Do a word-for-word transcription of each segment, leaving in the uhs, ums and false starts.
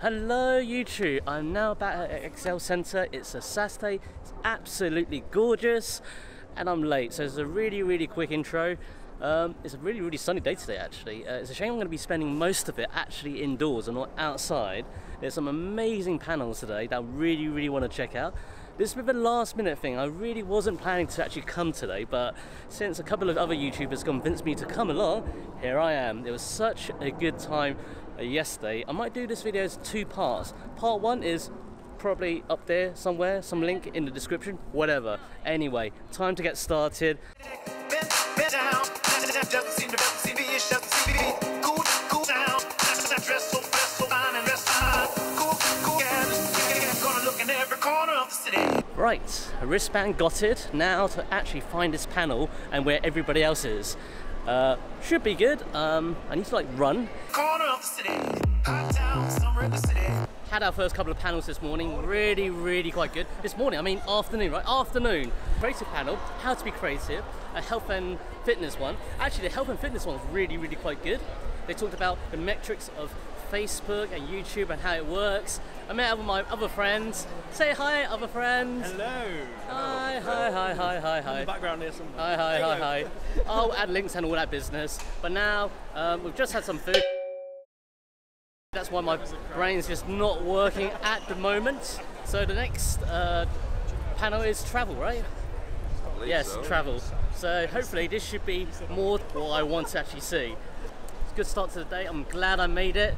Hello YouTube, I'm now back at Excel Centre. It's a Saturday, it's absolutely gorgeous, and I'm late, so it's a really really quick intro. Um, it's a really really sunny day today actually. Uh, it's a shame I'm going to be spending most of it actually indoors and not outside. There's some amazing panels today that I really really want to check out. This was a last minute thing, I really wasn't planning to actually come today, but since a couple of other YouTubers convinced me to come along, here I am. It was such a good time yesterday. I might do this video as two parts. Part one is probably up there somewhere, some link in the description, whatever. Anyway, time to get started. Right, a wristband got it. Now to actually find this panel and where everybody else is. Uh, should be good. Um, I need to like run. Corner of the city. Hot town, summer in the city. Had our first couple of panels this morning. Really, really quite good. This morning, I mean afternoon, right? Afternoon. Creative panel, how to be creative. A health and fitness one. Actually, the health and fitness one was really, really quite good. They talked about the metrics of Facebook and YouTube and how it works. I met up with my other friends. Say hi, other friends. Hello. Hi, hi, hi, hi, hi, hi. In the background here somewhere. Hi, hi, hi, hi. I'll add links and all that business. But now um, we've just had some food. That's why my brain's just not working at the moment. So the next uh, panel is travel, right? Yes, so. Travel. So hopefully this should be more what I want to actually see. It's a good start to the day. I'm glad I made it.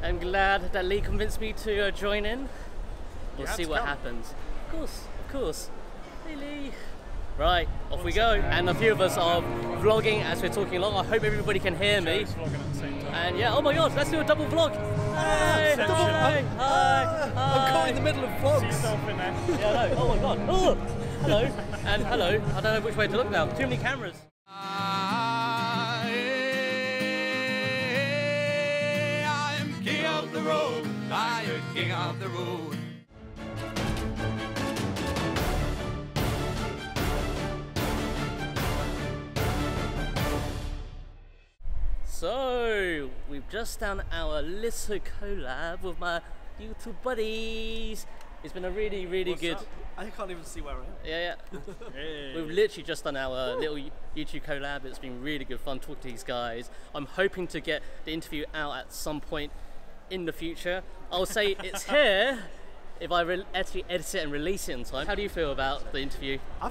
I'm glad that Lee convinced me to uh, join in. We'll see what come. happens. Of course, of course. Hey Lee. Right, off we go. And a few of us are vlogging as we're talking along. I hope everybody can hear me. And yeah, oh my god, let's do a double vlog. Hi, hi, hi, hi. I'm caught in the middle of vlogs. See yourself in there. Yeah, no. Oh my god. Oh, hello. And hello. I don't know which way to look now. Too many cameras. King of the road. So we've just done our little collab with my YouTube buddies. It's been a really, really What's good. Up? I can't even see where I am. Yeah, yeah. Hey. We've literally just done our Woo. little YouTube collab. It's been really good fun talking to these guys. I'm hoping to get the interview out at some point in the future. I'll say it's here if I actually edit it and release it in time. How do you feel about the interview? I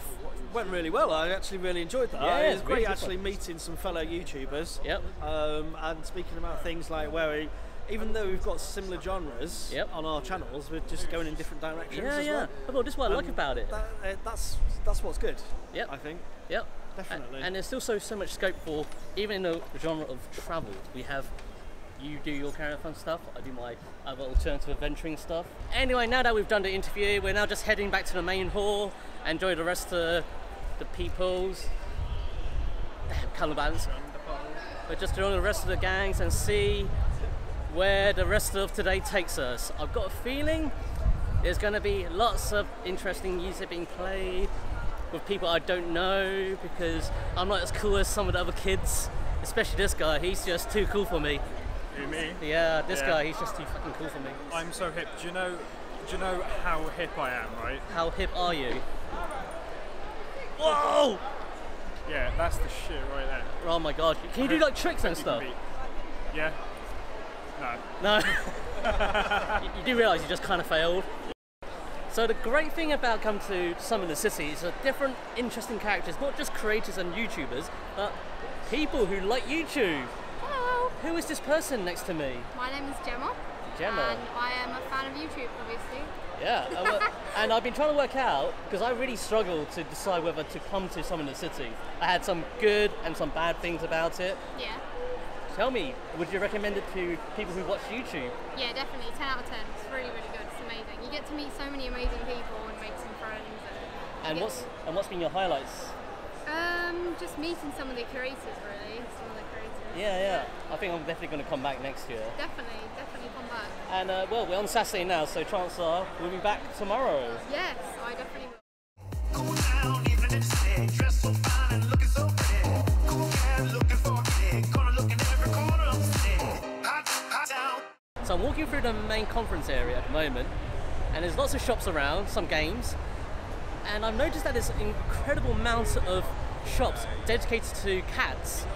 went really well. I actually really enjoyed that. Yeah, it was great actually meeting some fellow YouTubers. Yep. Um, and speaking about things like where we, even though we've got similar genres yep. on our channels, we're just going in different directions. Yeah, as yeah. well. Well, that's what I like um, about it. That, uh, that's that's what's good. Yeah, I think. Yep. Definitely. And, and there's still so so much scope for even in the genre of travel. We have. You do your caravan stuff, I do my other alternative adventuring stuff. Anyway, now that we've done the interview, we're now just heading back to the main hall. Enjoy the rest of the people's colour balance. We're just doing the rest of the gangs and see where the rest of today takes us. I've got a feeling there's going to be lots of interesting music being played with people I don't know because I'm not as cool as some of the other kids, especially this guy. He's just too cool for me. Me? Yeah, this yeah. guy, he's just too fucking cool for me. I'm so hip. Do you know do you know how hip I am, right? How hip are you? Whoa! Yeah, that's the shit right there. Oh my god. Can you do like tricks and stuff? Yeah. No. No. you, you do realise you just kind of failed. So the great thing about coming to Summer in the City is the different interesting characters, not just creators and YouTubers, but people who like YouTube. Who is this person next to me? My name is Gemma. Gemma. And I am a fan of YouTube, obviously. Yeah, I and I've been trying to work out, because I really struggled to decide whether to come to Summer in the City. I had some good and some bad things about it. Yeah. Tell me, would you recommend it to people who watch YouTube? Yeah, definitely. ten out of ten. It's really, really good. It's amazing. You get to meet so many amazing people and make some friends. And, and, what's, and what's been your highlights? Um, just meeting some of the creators, really. Some of the Yeah, yeah. I think I'm definitely going to come back next year. Definitely, definitely come back. And uh, well, we're on Saturday now, so chances are we'll be back tomorrow. Yes, I definitely will. So I'm walking through the main conference area at the moment, and there's lots of shops around, some games, and I've noticed that there's an incredible amount of shops dedicated to cats.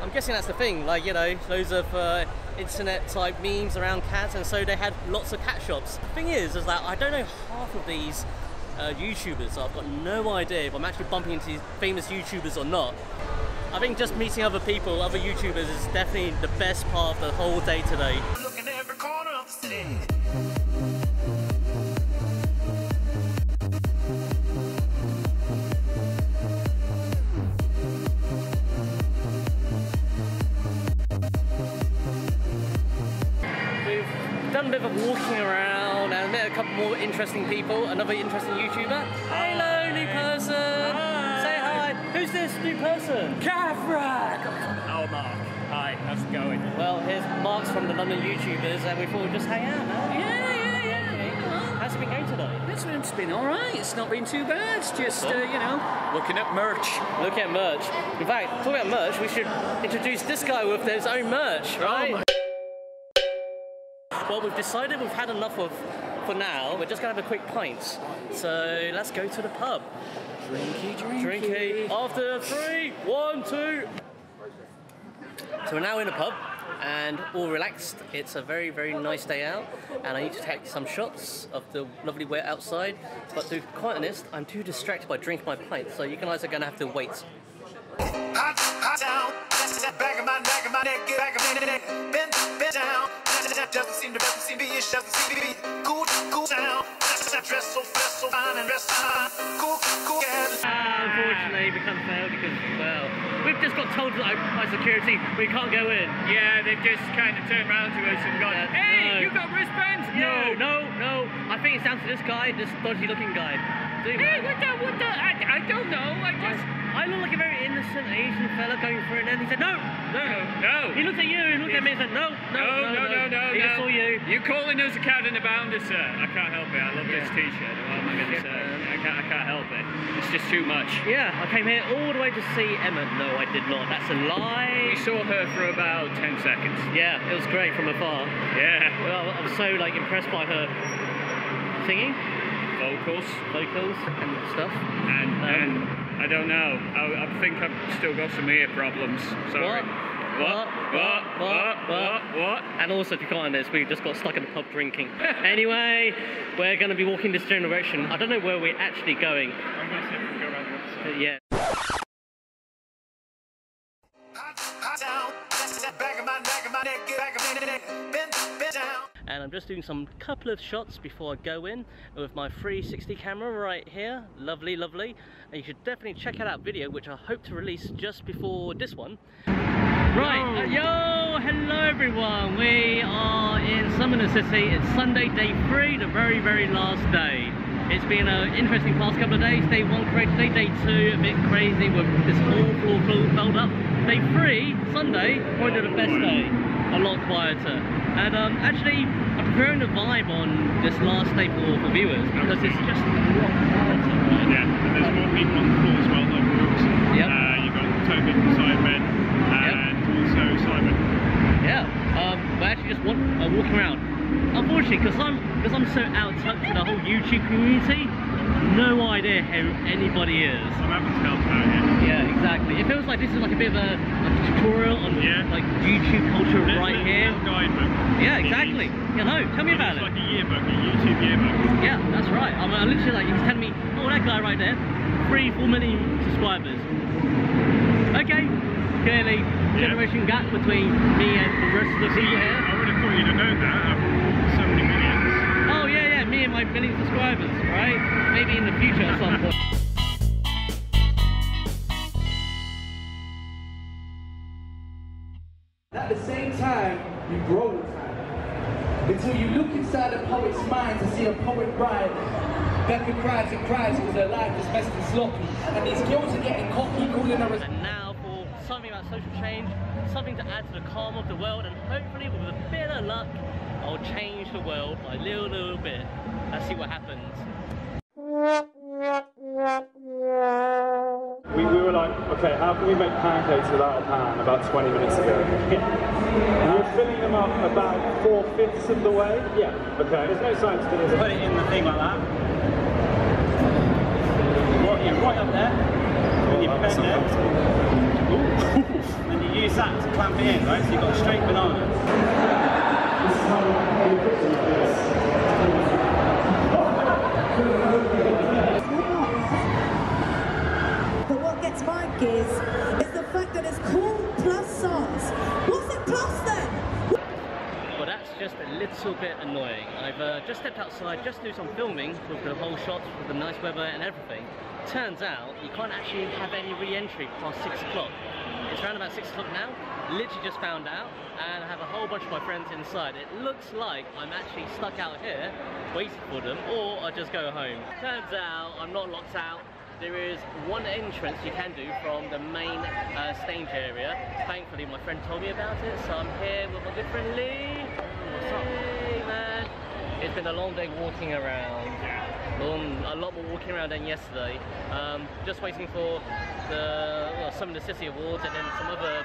I'm guessing that's the thing, like, you know, loads of uh, internet type memes around cats, and so they had lots of cat shops. The thing is, is that I don't know half of these uh, YouTubers, so I've got no idea if I'm actually bumping into these famous YouTubers or not. I think just meeting other people, other YouTubers, is definitely the best part of the whole day today. Look at every corner of the city. We've done a bit of walking around and met a couple more interesting people. Another interesting YouTuber. Hello, new person. Hi. Who's this new person? Kathra! Oh, Mark. Hi, how's it going? Well, here's Mark's from the London YouTubers, and we thought we'd just hang out. Huh? Yeah, yeah, yeah. How's it been going today? It's been, it's been all right. It's not been too bad. It's just, uh, you know, looking at merch. Looking at merch. In fact, talking about merch, we should introduce this guy with his own merch, right? Oh, well, we've decided we've had enough of, for now, we're just going to have a quick pint. So let's go to the pub. Drinky, drinky. Drinky. After three, one, two. So we're now in a pub and all relaxed. It's a very, very nice day out, and I need to take some shots of the lovely weather outside. But to be quite honest, I'm too distracted by drinking my pint, so you guys are going to have to wait. Dress so fast, so fine, and dress fine. Cool, cool, yes. Uh, unfortunately, we can't fail because, well, we've just got told by security we can't go in. Yeah, they've just kind of turned around to us and gone, yeah, hey, no. You got wristbands? No, no, no, no. I think it's down to this guy, this dodgy looking guy. Hey, mind? what the, what the, I, I don't know, I just... I, I look like a very innocent Asian fella going through, and then he said, no, no, no. He looked at you, he looked yeah. at me and said, no, no, no, no, no, no, no, no. He just saw you. You're calling us a cat in a bounder, sir. I can't help it, I love yeah. this t-shirt. Well, I'm going to say, I can't, I can't help it. It's just too much. Yeah, I came here all the way to see Emma. No, I did not, that's a lie. We saw her for about ten seconds. Yeah, it was great from afar. Yeah. Well, I was so, like, impressed by her singing. Vocals. Vocals and stuff. And, um, and I don't know. I, I think I've still got some ear problems. Sorry. What? What? What? What? What? What? What? What? And also, if you can't this, we just got stuck in the pub drinking. Anyway, we're going to be walking this general direction. I don't know where we're actually going. I'm going to see if we can go around the other side. Yeah. And I'm just doing some couple of shots before I go in with my three sixty camera right here. Lovely, lovely. And you should definitely check out that video, which I hope to release just before this one. Right, uh, yo, hello everyone. We are in Summer in the City. It's Sunday, day three, the very, very last day. It's been an interesting past couple of days. Day one crazy, day, day two a bit crazy with this awful floor filled up. Day three, Sunday, probably the best day. A lot quieter, and um, actually I'm preferring the vibe on this last day for, for viewers because it's just a lot quieter. Right? Yeah, and there's more people on the floor as well, like Brooks. Yep. Uh, you've got Toby from Simon and yep. also Simon. Yeah, um, but actually just want, uh, walking around. Unfortunately, because I'm because I'm so out of touch with the whole YouTube community, no idea who anybody is. I'm having to help out here. Yeah, exactly. It feels like this is like a bit of a, a tutorial on yeah. like YouTube culture there's right a here. Guidebook. Yeah, exactly. You know, tell me about it's it. It's like a yearbook, a YouTube yearbook. Yeah, that's right. I'm, I'm literally like, he's telling me, oh, that guy right there, three, four million subscribers. Okay, clearly, yeah. generation gap between me and the rest of the people here. I would have thought you'd have known that. So many millions. Oh yeah, yeah, me and my million subscribers, right? Maybe in the future at some point. At the same time, you grow with time. Until you look inside a poet's mind to see a poet rhyme. Becca cries and cries because her life is messed and sloppy. And these girls are getting cocky, calling her a... And now for something about social change, something to add to the calm of the world, and hopefully with a bit of luck, I'll change the world by a little, little bit. Let's see what happens. We we were like, okay, how can we make pancakes without a pan about twenty minutes ago? We were filling them up about four-fifths of the way. Yeah. Okay. There's no science to this. Put it in the thing like that. Right, yeah, right up there. And you bend it. And you use that to clamp it in, right? So you've got a straight banana. This is how you do this. But what gets Mike is, is the fact that it's called plus size. What's it plus then? Well, that's just a little bit annoying. I've uh, just stepped outside just to do some filming with the whole shot, with the nice weather and everything. Turns out you can't actually have any re-entry past six o'clock. It's around about six o'clock now. Literally just found out, and I have a whole bunch of my friends inside. It looks like I'm actually stuck out here waiting for them, or I just go home. Turns out I'm not locked out. There is one entrance you can do from the main uh, stage area. Thankfully my friend told me about it, so I'm here with my good friend Lee. What's up? Hey man, it's been a long day walking around. Um, a lot more walking around than yesterday. Um, just waiting for the well, Summer in the City awards, and then some other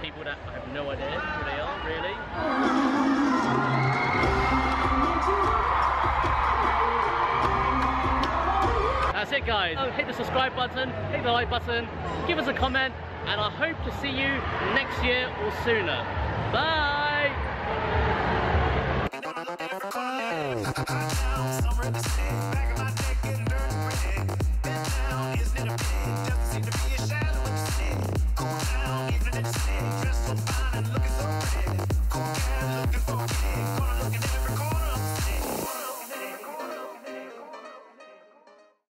people that I have no idea who they are, really. That's it guys. So hit the subscribe button, hit the like button, give us a comment, and I hope to see you next year or sooner. Bye! Summer in the City, back of my neck and dirty.